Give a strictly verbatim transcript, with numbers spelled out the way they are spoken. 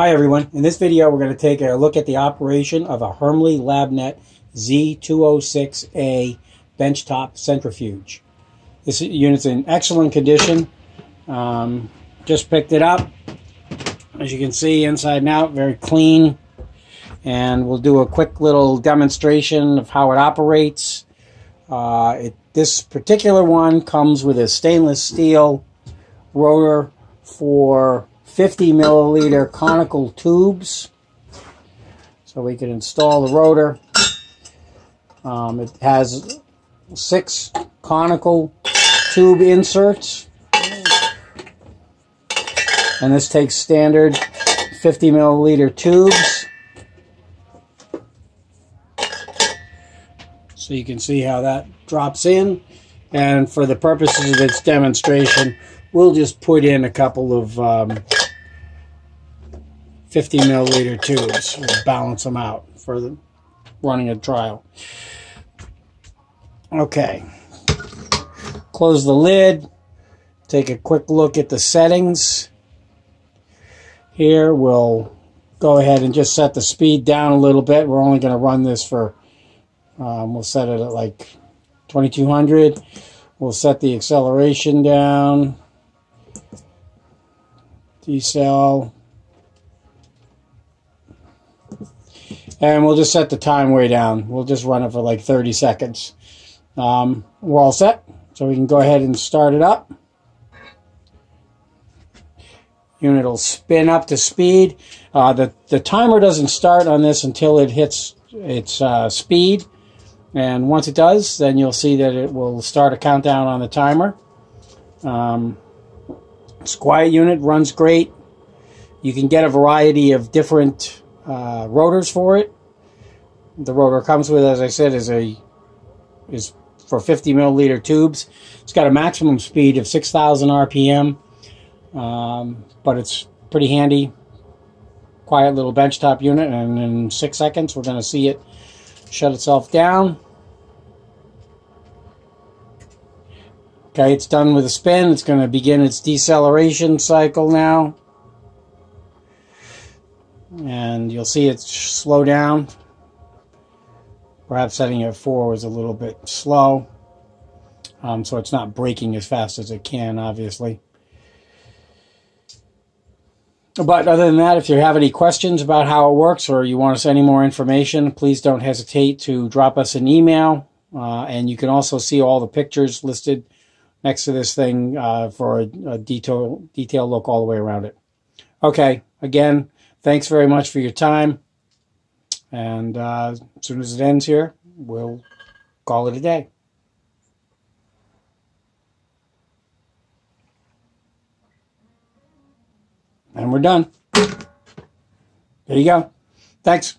Hi everyone, in this video we're going to take a look at the operation of a Hermle LabNet Z two oh six A benchtop centrifuge. This unit's in excellent condition. Um, just picked it up. As you can see, inside and out, very clean. And we'll do a quick little demonstration of how it operates. Uh, it, this particular one comes with a stainless steel rotor for fifty milliliter conical tubes, so we can install the rotor. Um, it has six conical tube inserts, and this takes standard fifty milliliter tubes. So you can see how that drops in, and for the purposes of this demonstration, we'll just put in a couple of um, fifty milliliter tubes and balance them out for the running a trial. Okay, close the lid, take a quick look at the settings. Here we'll go ahead and just set the speed down a little bit. We're only going to run this for, um, we'll set it at like twenty-two hundred. We'll set the acceleration down, decel. And we'll just set the time way down. We'll just run it for like thirty seconds. Um, we're all set, so we can go ahead and start it up. Unit will spin up to speed. Uh, the, the timer doesn't start on this until it hits its uh, speed. And once it does, then you'll see that it will start a countdown on the timer. Um, it's a quiet unit, runs great. You can get a variety of different Uh, rotors for it. The rotor comes with, as I said, is a is for fifty milliliter tubes. It's got a maximum speed of six thousand R P M, um, but it's pretty handy, quiet little benchtop unit. And in six seconds, we're going to see it shut itself down. Okay, it's done with a spin. It's going to begin its deceleration cycle now. And you'll see it slow down. Perhaps setting it four was a little bit slow, um, so it's not braking as fast as it can, obviously. But other than that, if you have any questions about how it works or you want us any more information, please don't hesitate to drop us an email. Uh, and you can also see all the pictures listed next to this thing uh, for a, a detail, detailed look all the way around it. Okay, again, thanks very much for your time, and uh, as soon as it ends here, we'll call it a day. And we're done. There you go. Thanks.